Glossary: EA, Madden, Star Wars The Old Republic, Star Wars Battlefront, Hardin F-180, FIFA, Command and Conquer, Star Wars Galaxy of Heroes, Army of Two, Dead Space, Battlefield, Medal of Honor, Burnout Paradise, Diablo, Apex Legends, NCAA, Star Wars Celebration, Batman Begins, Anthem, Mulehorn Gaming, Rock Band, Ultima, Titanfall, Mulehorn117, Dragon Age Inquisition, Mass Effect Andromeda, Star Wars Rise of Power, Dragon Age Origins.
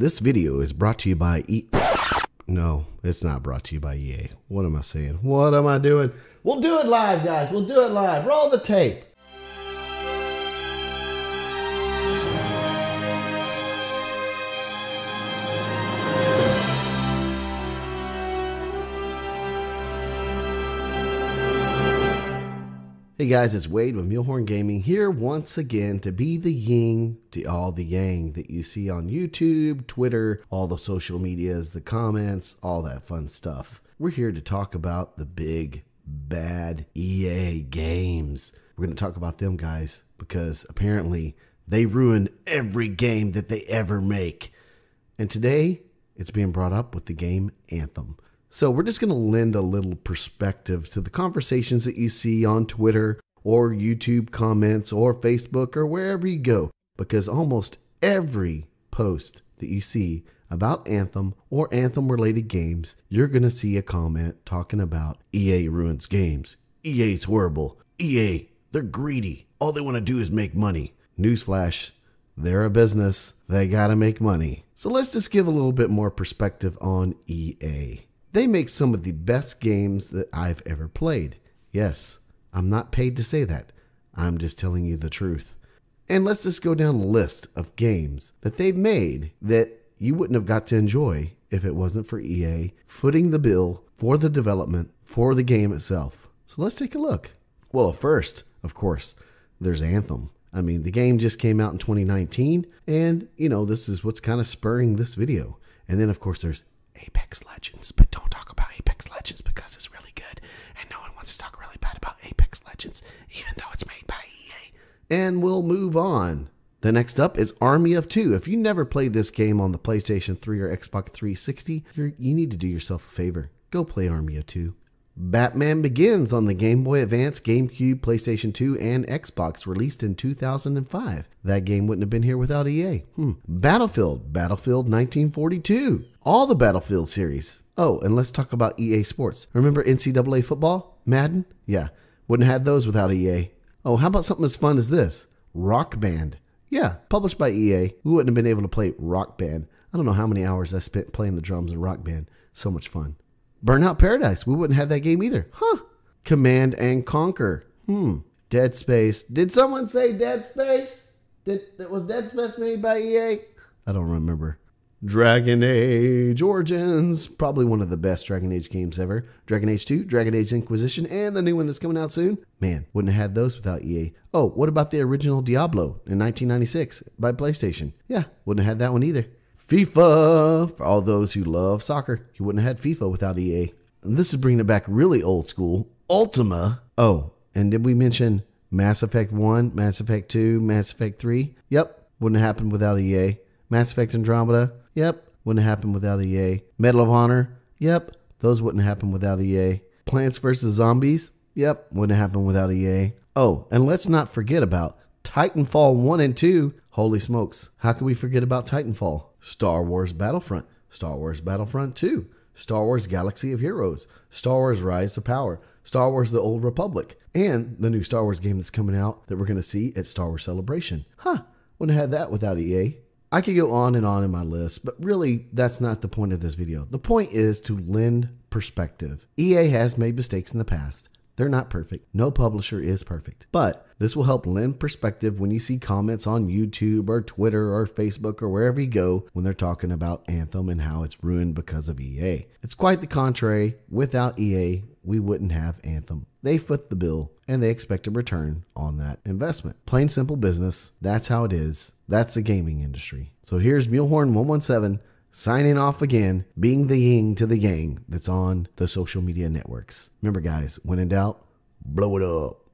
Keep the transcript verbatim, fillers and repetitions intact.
This video is brought to you by E A. No, it's not brought to you by E A. What am I saying? What am I doing? We'll do it live, guys. We'll do it live. Roll the tape. Hey guys, it's Wade with Mulehorn Gaming here once again to be the yin to all the yang that you see on YouTube, Twitter, all the social medias, the comments, all that fun stuff. We're here to talk about the big, bad E A games. We're going to talk about them, guys, because apparently they ruin every game that they ever make. And today, it's being brought up with the game Anthem. So we're just going to lend a little perspective to the conversations that you see on Twitter or YouTube comments or Facebook or wherever you go, because almost every post that you see about Anthem or Anthem related games, you're going to see a comment talking about E A ruins games. E A's horrible. E A, they're greedy. All they want to do is make money. Newsflash. They're a business. They got to make money. So let's just give a little bit more perspective on E A. They make some of the best games that I've ever played. Yes, I'm not paid to say that. I'm just telling you the truth. And let's just go down the list of games that they've made that you wouldn't have got to enjoy if it wasn't for E A footing the bill for the development for the game itself. So let's take a look. Well, first, of course, there's Anthem. I mean, the game just came out in twenty nineteen, and, you know, this is what's kind of spurring this video. And then, of course, there's Apex Legends, but don't talk about Apex Legends because it's really good and no one wants to talk really bad about Apex Legends, even though it's made by E A. And we'll move on. The next up is Army of Two. If you never played this game on the PlayStation three or Xbox three sixty, you're, you need to do yourself a favor. Go play Army of Two. Batman Begins on the Game Boy Advance, GameCube, PlayStation two, and Xbox, released in two thousand five. That game wouldn't have been here without E A. Hmm. Battlefield, Battlefield nineteen forty-two. All the Battlefield series. Oh, and let's talk about E A Sports. Remember N C double A football? Madden? Yeah, wouldn't have had those without E A. Oh, how about something as fun as this? Rock Band. Yeah, published by E A. We wouldn't have been able to play Rock Band. I don't know how many hours I spent playing the drums in Rock Band. So much fun. Burnout Paradise. We wouldn't have that game either. Huh. Command and Conquer. Hmm. Dead Space. Did someone say Dead Space? Did, was Dead Space made by E A? I don't remember. Dragon Age Origins. Probably one of the best Dragon Age games ever. Dragon Age two, Dragon Age Inquisition, and the new one that's coming out soon. Man, wouldn't have had those without E A. Oh, what about the original Diablo in nineteen ninety-six by PlayStation? Yeah, wouldn't have had that one either. FIFA, for all those who love soccer, you wouldn't have had FIFA without E A. And this is bringing it back really old school. Ultima. Oh, and did we mention Mass Effect one, Mass Effect two, Mass Effect three? Yep, wouldn't have happened without E A. Mass Effect Andromeda. Yep, wouldn't have happened without E A. Medal of Honor. Yep, those wouldn't have happened without E A. Plants versus Zombies. Yep, wouldn't have happened without E A. Oh, and let's not forget about Titanfall one and two. Holy smokes, how can we forget about Titanfall? Star Wars Battlefront, Star Wars Battlefront two, Star Wars Galaxy of Heroes, Star Wars Rise of Power, Star Wars The Old Republic, and the new Star Wars game that's coming out that we're going to see at Star Wars Celebration. Huh, wouldn't have had that without E A. I could go on and on in my list, but really that's not the point of this video. The point is to lend perspective. E A has made mistakes in the past. They're not perfect. No publisher is perfect. But this will help lend perspective when you see comments on YouTube or Twitter or Facebook or wherever you go when they're talking about Anthem and how it's ruined because of E A. It's quite the contrary. Without E A, we wouldn't have Anthem. They foot the bill and they expect a return on that investment. Plain simple business. That's how it is. That's the gaming industry. So here's Mulehorn one one seven signing off again, being the yin to the yang that's on the social media networks. Remember, guys, when in doubt, blow it up.